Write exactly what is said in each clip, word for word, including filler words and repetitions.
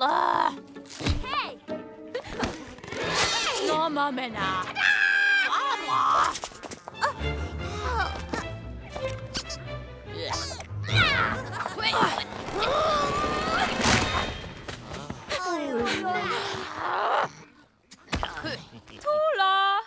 Ah. Hey! No, Mamena. Ah, Tula.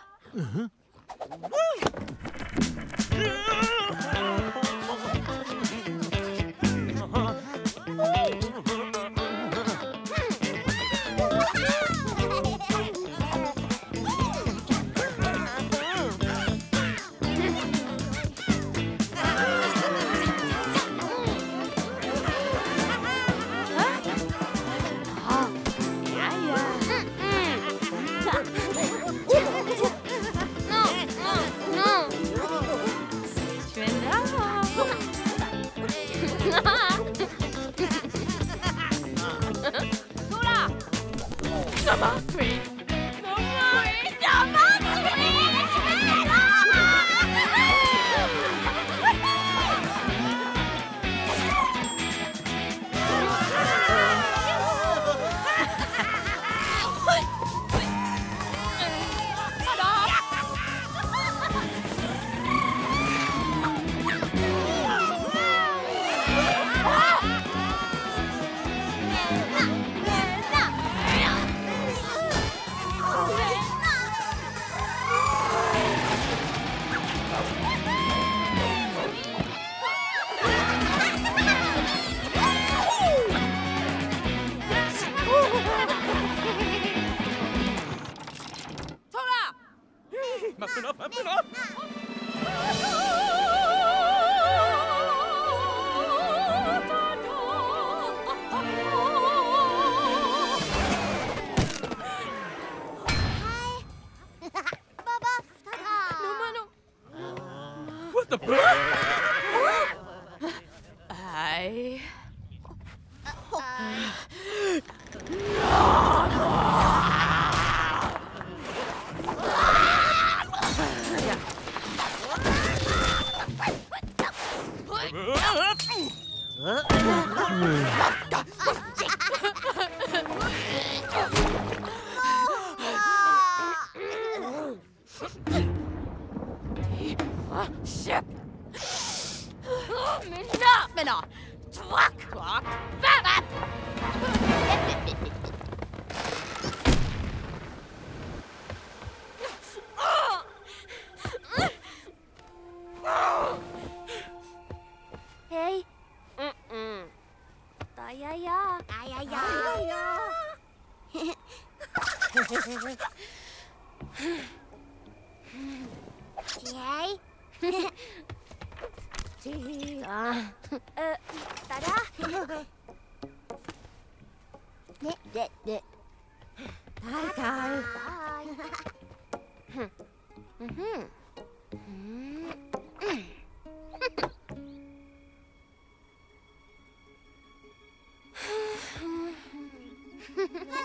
Uh-huh.